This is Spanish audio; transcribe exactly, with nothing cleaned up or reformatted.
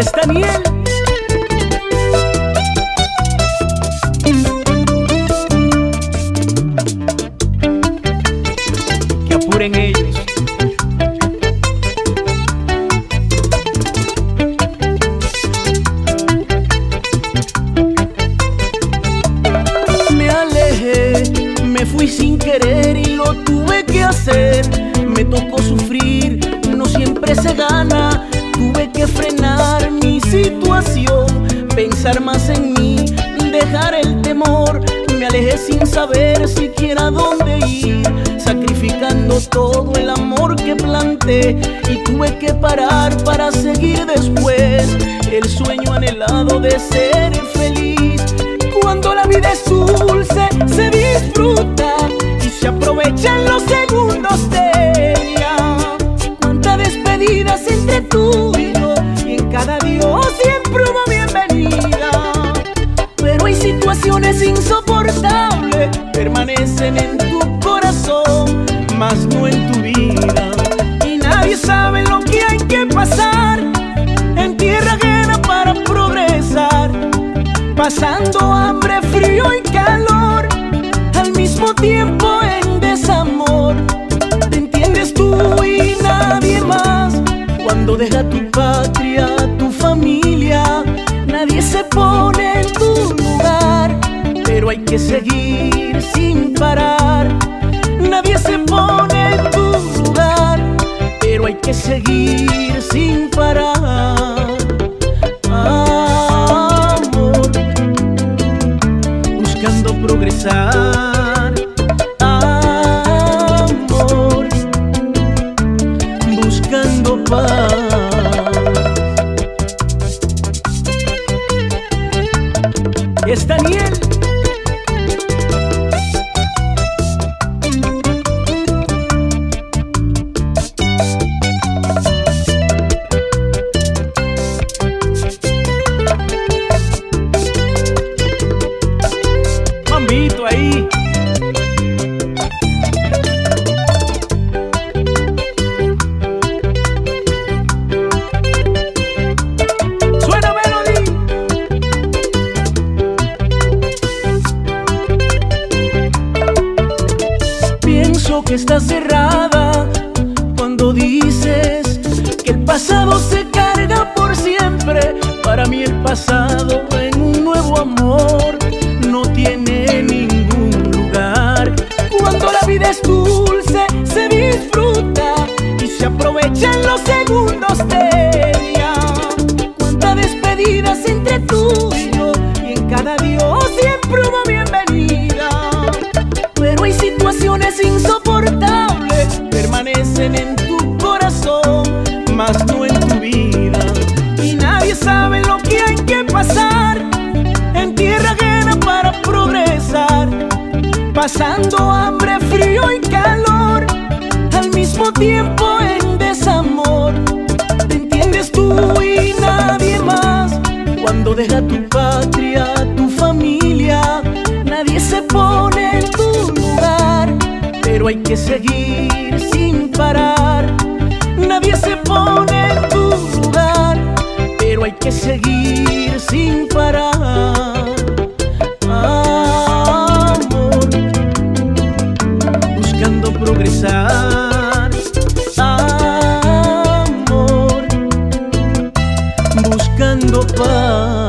es Daniel. Que apuren ellos. Me alejé, me fui sin querer y lo tuve que hacer. Me tocó sufrir, no siempre se gana. Tuve que frenar mi situación, pensar más en mí, dejar el temor. Me alejé sin saber siquiera dónde ir, sacrificando todo el amor que planté. Y tuve que parar para seguir después el sueño anhelado de ser feliz. Cuando la vida es dulce, se disfruta y se aprovechan los segundos de ella. Cuántas despedidas entre tú. Situaciones insoportables permanecen en tu corazón, mas no en tu vida. Y nadie sabe lo que hay que pasar en tierra ajena para progresar, pasando hambre, frío y calor, al mismo tiempo en desamor. Te entiendes tú y nadie más. Cuando deja tu patria, tu familia, nadie se pone en tu lugar. Hay que seguir sin parar. Nadie se pone en tu lugar, pero hay que seguir sin parar. Amor, buscando progresar. Amor, buscando paz. Es Daniel. Ahí suena melodía. Pienso que estás cerrada cuando dices que el pasado se carga por siempre. Para mí el pasado en un nuevo amor no tiene ningún. Cuando la vida es dulce, se disfruta y se aprovechan los segundos de ella. Cuántas despedidas entre tú y yo, y en cada adiós siempre hubo bienvenida. Pero hay situaciones insoportables, permanecen en tu corazón, mas no en tu vida. Y nadie sabe lo que hay que pasar en tierra ajena para progresar, pasando hambre, frío y calor, al mismo tiempo en desamor. Te entiendes tú y nadie más. Cuando deja tu patria, tu familia, nadie se pone en tu lugar, pero hay que seguir sin parar. Nadie se pone en tu lugar, pero hay que seguir sin parar. Amor, buscando paz.